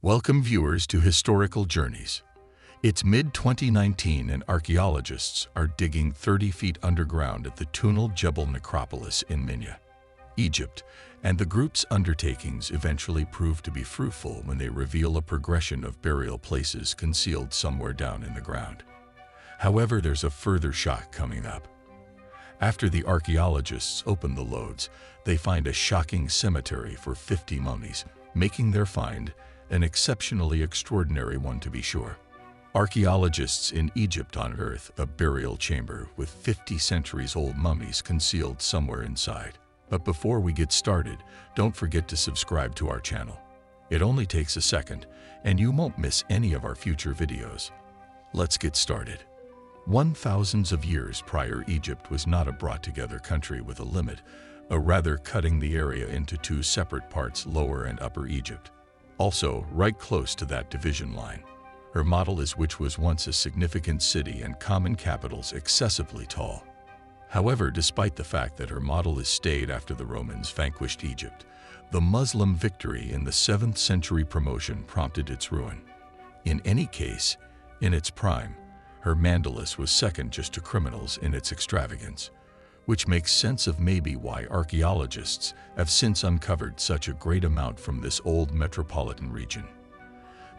Welcome viewers to Historical Journeys. It's mid-2019 and archaeologists are digging 30 feet underground at the Tuna el-Gebel necropolis in Minya, Egypt, and the group's undertakings eventually prove to be fruitful when they reveal a progression of burial places concealed somewhere down in the ground. However, there's a further shock coming up. After the archaeologists open the loads, they find a shocking cemetery for 50 mummies, making their find an exceptionally extraordinary one to be sure. Archaeologists in Egypt unearthed a burial chamber with 50 centuries-old mummies concealed somewhere inside. But before we get started, don't forget to subscribe to our channel. It only takes a second, and you won't miss any of our future videos. Let's get started. 1,000s of years prior, Egypt was not a brought-together country with a limit, rather cutting the area into two separate parts, Lower and Upper Egypt. Also, right close to that division line, Hermonopolis, which was once a significant city and common capitals, excessively tall. However, despite the fact that Hermonopolis stayed after the Romans vanquished Egypt, the Muslim victory in the 7th century promotion prompted its ruin. In any case, in its prime, Hermonopolis was second just to criminals in its extravagance, which makes sense of maybe why archaeologists have since uncovered such a great amount from this old metropolitan region.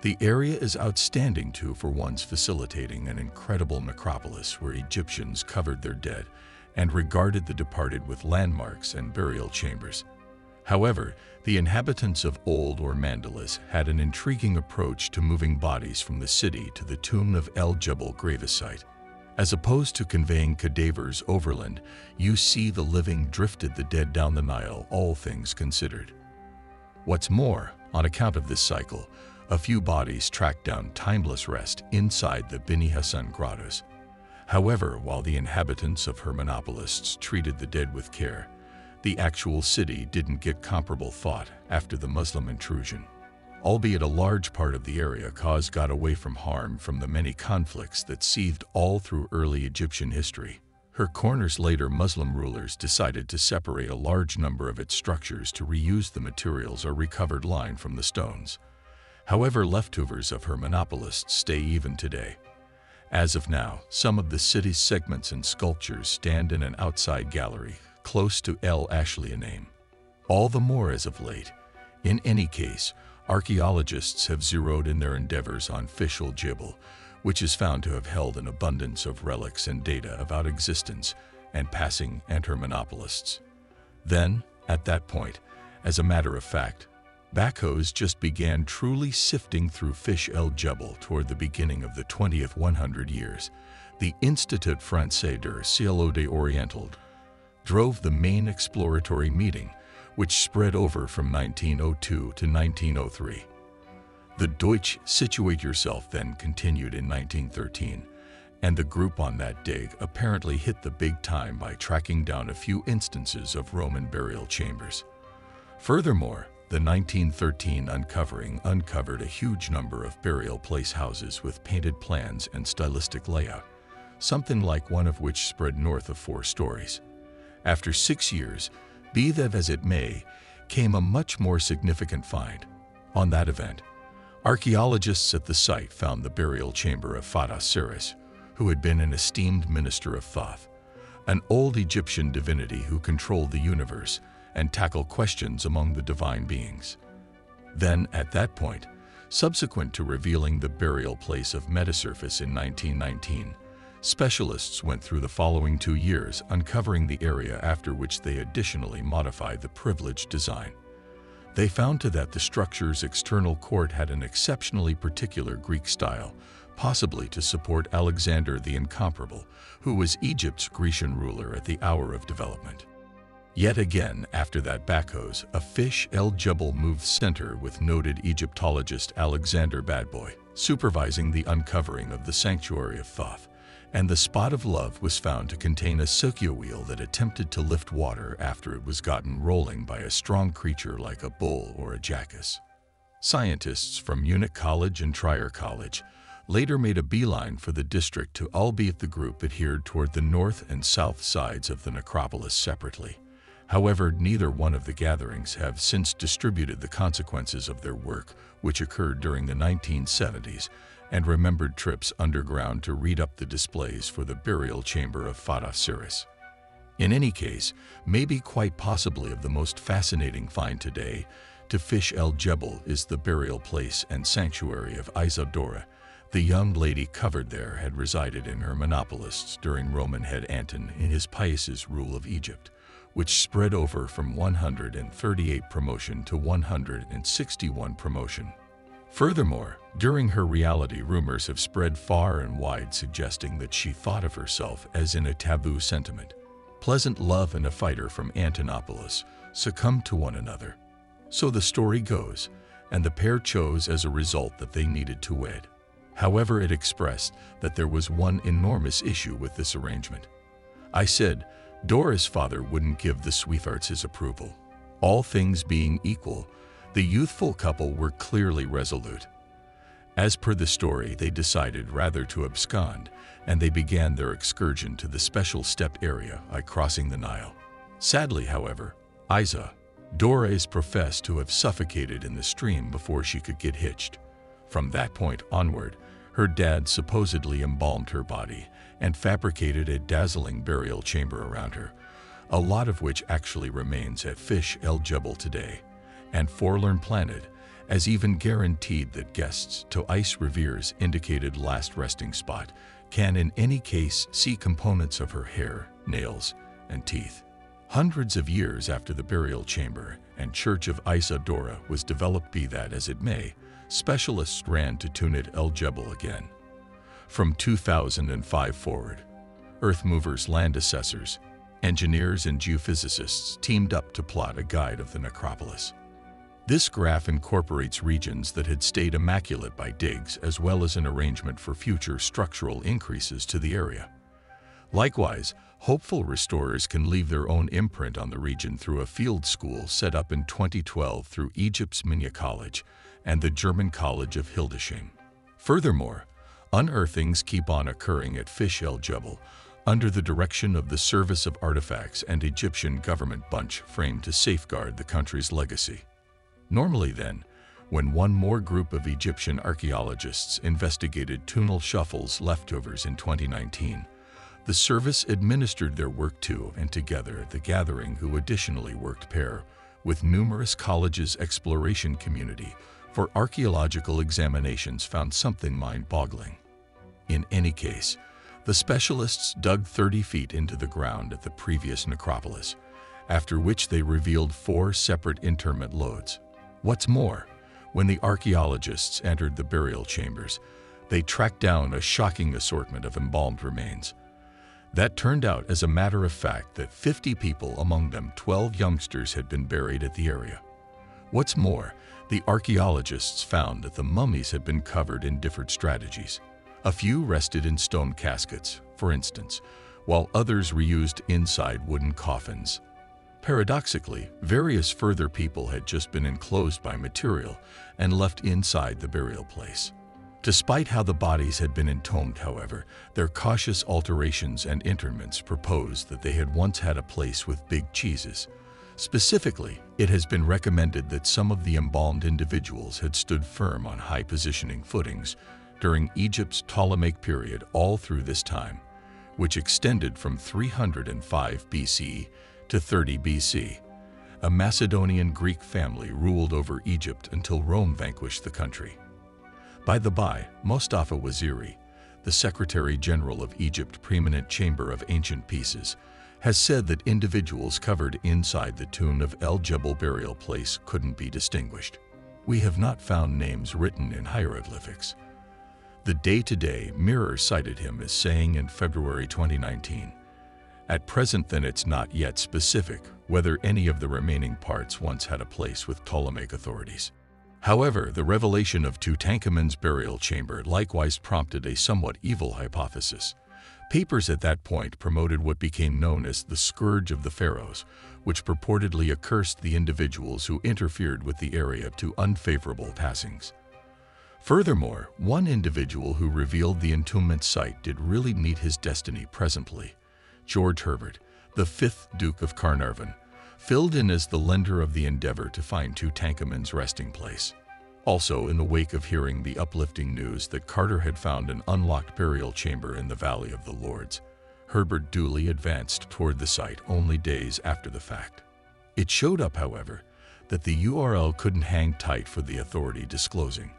The area is outstanding too for once facilitating an incredible necropolis where Egyptians covered their dead and regarded the departed with landmarks and burial chambers. However, the inhabitants of Old Hermonopolis had an intriguing approach to moving bodies from the city to the Tuna el-Gebel gravesite. As opposed to conveying cadavers overland, you see the living drifted the dead down the Nile, all things considered. What's more, on account of this cycle, a few bodies tracked down timeless rest inside the Beni Hassan grottos. However, while the inhabitants of Hermonopolis treated the dead with care, the actual city didn't get comparable thought after the Muslim intrusion. Albeit a large part of the area got away from harm from the many conflicts that seethed all through early Egyptian history. Hermonopolis later Muslim rulers decided to separate a large number of its structures to reuse the materials or recovered lime from the stones. However, leftovers of Hermonopolis stay even today. As of now, some of the city's segments and sculptures stand in an outside gallery close to El Ashliya name. All the more as of late. In any case, archaeologists have zeroed in their endeavors on Tuna el-Gebel, which is found to have held an abundance of relics and data about existence and passing and Hermonopolis. Then, at that point, as a matter of fact, backhoes just began truly sifting through Tuna el-Gebel toward the beginning of the 20th 100 years. The Institut Francais de Cielo de Oriental drove the main exploratory meeting, which spread over from 1902 to 1903. The Deutsche Situate Yourself then continued in 1913, and the group on that dig apparently hit the big time by tracking down a few instances of Roman burial chambers. Furthermore, the 1913 uncovering uncovered a huge number of burial place houses with painted plans and stylistic layout, something like one of which spread north of 4 stories. After 6 years, be that as it may, came a much more significant find. On that event, archaeologists at the site found the burial chamber of Fadasiris, who had been an esteemed minister of Thoth, an old Egyptian divinity who controlled the universe and tackled questions among the divine beings. Then, at that point, subsequent to revealing the burial place of Metasurface in 1919, specialists went through the following 2 years uncovering the area, after which they additionally modified the privileged design. They found that the structure's external court had an exceptionally particular Greek style, possibly to support Alexander the Incomparable, who was Egypt's Grecian ruler at the hour of development. Yet again, after that backhoes, a Tuna el-Gebel moved center with noted Egyptologist Alexander Bad Boy, supervising the uncovering of the sanctuary of Thoth, and the spot of love was found to contain a circular wheel that attempted to lift water after it was gotten rolling by a strong creature like a bull or a jackass. Scientists from Munich College and Trier College later made a beeline for the district albeit the group adhered toward the north and south sides of the necropolis separately. However, neither one of the gatherings have since distributed the consequences of their work, which occurred during the 1970s, and remembered trips underground to read up the displays for the burial chamber of Fadasiris. In any case, maybe quite possibly of the most fascinating find today, Tuna el-Gebel is the burial place and sanctuary of Isadora. The young lady covered there had resided in Hermonopolis during Roman head Anton in his Pius's rule of Egypt, which spread over from 138 promotion to 161 promotion. Furthermore, during her reality, rumors have spread far and wide suggesting that she thought of herself as in a taboo sentiment. Pleasant love and a fighter from Antinoöpolis succumbed to one another. So the story goes, and the pair chose as a result that they needed to wed. However, it expressed that there was one enormous issue with this arrangement. I said, Dora's father wouldn't give the sweethearts his approval. All things being equal, the youthful couple were clearly resolute. As per the story, they decided rather to abscond, and they began their excursion to the special stepped area by crossing the Nile. Sadly, however, Isadora is professed to have suffocated in the stream before she could get hitched. From that point onward, her dad supposedly embalmed her body and fabricated a dazzling burial chamber around her, a lot of which actually remains at Tuna el-Gebel today. And Forlorn Planet as even guaranteed that guests to Ice Revere's indicated last resting spot can in any case see components of her hair, nails, and teeth. Hundreds of years after the burial chamber and Church of Isadora was developed, be that as it may, specialists ran to Tuna el-Gebel again. From 2005 forward, earth movers, land assessors, engineers, and geophysicists teamed up to plot a guide of the necropolis. This graph incorporates regions that had stayed immaculate by digs as well as an arrangement for future structural increases to the area. Likewise, hopeful restorers can leave their own imprint on the region through a field school set up in 2012 through Egypt's Minya College and the German College of Hildesheim. Furthermore, unearthings keep on occurring at Tuna el-Gebel under the direction of the Service of Artifacts and Egyptian government bunch framed to safeguard the country's legacy. Normally then, when one more group of Egyptian archaeologists investigated Tuna el-Gebel's leftovers in 2019, the service administered their work to and together at the gathering, who additionally worked pair with numerous colleges exploration community for archaeological examinations, found something mind-boggling. In any case, the specialists dug 30 feet into the ground at the previous necropolis, after which they revealed 4 separate interment lodes. What's more, when the archaeologists entered the burial chambers, they tracked down a shocking assortment of embalmed remains. That turned out, as a matter of fact, that 50 people, among them 12 youngsters, had been buried at the area. What's more, the archaeologists found that the mummies had been covered in different strategies. A few rested in stone caskets, for instance, while others reused inside wooden coffins. Paradoxically, various further people had just been enclosed by material and left inside the burial place. Despite how the bodies had been entombed, however, their cautious alterations and interments proposed that they had once had a place with big cheeses. Specifically, it has been recommended that some of the embalmed individuals had stood firm on high positioning footings during Egypt's Ptolemaic period all through this time, which extended from 305 BCE to 30 BC. A Macedonian Greek family ruled over Egypt until Rome vanquished the country. By the by, Mustafa Waziri, the Secretary General of Egypt Permanent Chamber of Ancient Pieces, has said that individuals covered inside the Tuna el-Gebel burial place couldn't be distinguished. We have not found names written in hieroglyphics. The Day-to-Day Mirror cited him as saying in February 2019, "At present then, it's not yet specific whether any of the remaining parts once had a place with Ptolemaic authorities." However, the revelation of Tutankhamun's burial chamber likewise prompted a somewhat evil hypothesis. Papers at that point promoted what became known as the Scourge of the Pharaohs, which purportedly accursed the individuals who interfered with the area to unfavorable passings. Furthermore, one individual who revealed the entombment site did really meet his destiny presently. George Herbert, the 5th Duke of Carnarvon, filled in as the lender of the endeavor to find Tutankhamen's resting place. Also, in the wake of hearing the uplifting news that Carter had found an unlocked burial chamber in the Valley of the Lords, Herbert duly advanced toward the site only days after the fact. It showed up, however, that the URL couldn't hang tight for the authority disclosing,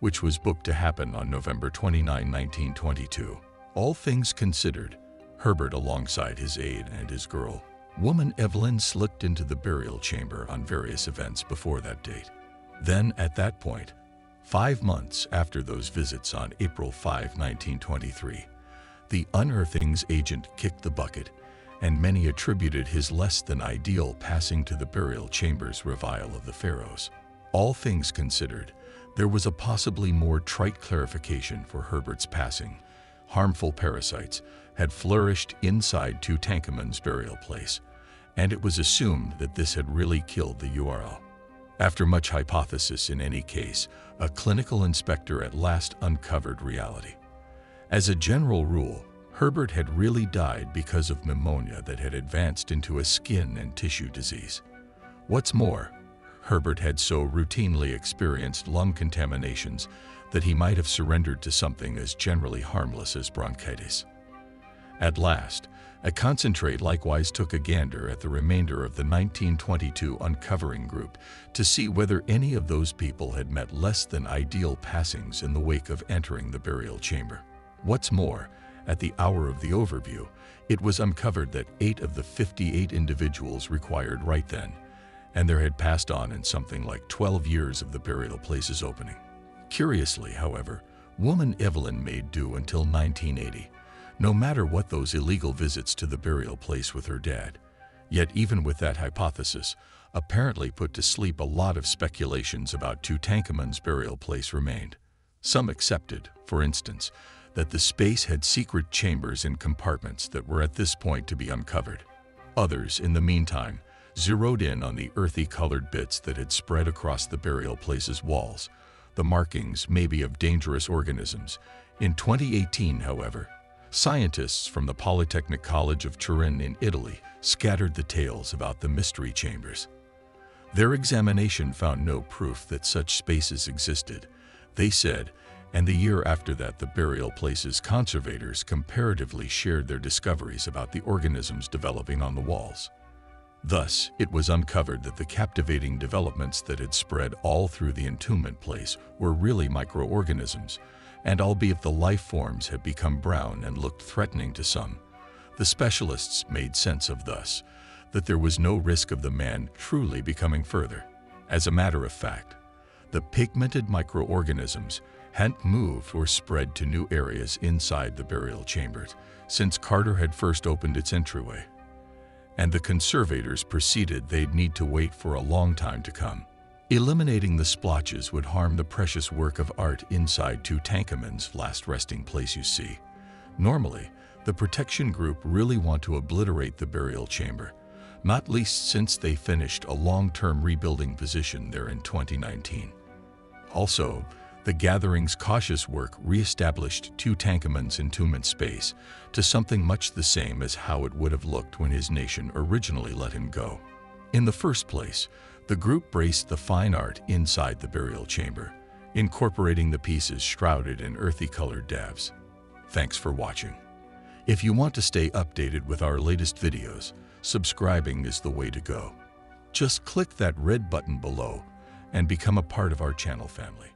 which was booked to happen on November 29, 1922. All things considered, Herbert, alongside his aide and his girl, woman Evelyn, slipped into the burial chamber on various events before that date. Then, at that point, 5 months after those visits on April 5, 1923, the unearthings agent kicked the bucket, and many attributed his less-than-ideal passing to the burial chamber's revival of the pharaohs. All things considered, there was a possibly more trite clarification for Herbert's passing. Harmful parasites had flourished inside Tutankhamen's burial place, and it was assumed that this had really killed the URL. After much hypothesis, in any case, a clinical inspector at last uncovered reality. As a general rule, Herbert had really died because of pneumonia that had advanced into a skin and tissue disease. What's more, Herbert had so routinely experienced lung contaminations that he might have surrendered to something as generally harmless as bronchitis. At last, a concentrate likewise took a gander at the remainder of the 1922 uncovering group to see whether any of those people had met less than ideal passings in the wake of entering the burial chamber. What's more, at the hour of the overview, it was uncovered that 8 of the 58 individuals required right then, and there had passed on in something like 12 years of the burial place's opening. Curiously, however, woman Evelyn made do until 1980, no matter what those illegal visits to the burial place with her dad. Yet even with that hypothesis, apparently put to sleep, a lot of speculations about Tutankhamen's burial place remained. Some accepted, for instance, that the space had secret chambers and compartments that were at this point to be uncovered. Others, in the meantime, zeroed in on the earthy-colored bits that had spread across the burial place's walls, the markings maybe of dangerous organisms. In 2018, however, scientists from the Polytechnic College of Turin in Italy scattered the tales about the mystery chambers. Their examination found no proof that such spaces existed, they said, and the year after that the burial place's conservators comparatively shared their discoveries about the organisms developing on the walls. Thus, it was uncovered that the captivating developments that had spread all through the entombment place were really microorganisms, and albeit the life forms had become brown and looked threatening to some, the specialists made sense of thus, that there was no risk of the man truly becoming further. As a matter of fact, the pigmented microorganisms hadn't moved or spread to new areas inside the burial chambers since Carter had first opened its entryway, and the conservators proceeded they'd need to wait for a long time to come. Eliminating the splotches would harm the precious work of art inside Tutankhamen's last resting place, you see. Normally, the protection group really want to obliterate the burial chamber, not least since they finished a long-term rebuilding position there in 2019. Also, the gathering's cautious work re-established Tutankhamen's entombment space to something much the same as how it would have looked when his nation originally let him go. In the first place, the group braced the fine art inside the burial chamber, incorporating the pieces shrouded in earthy-colored dabs. Thanks for watching. If you want to stay updated with our latest videos, subscribing is the way to go. Just click that red button below and become a part of our channel family.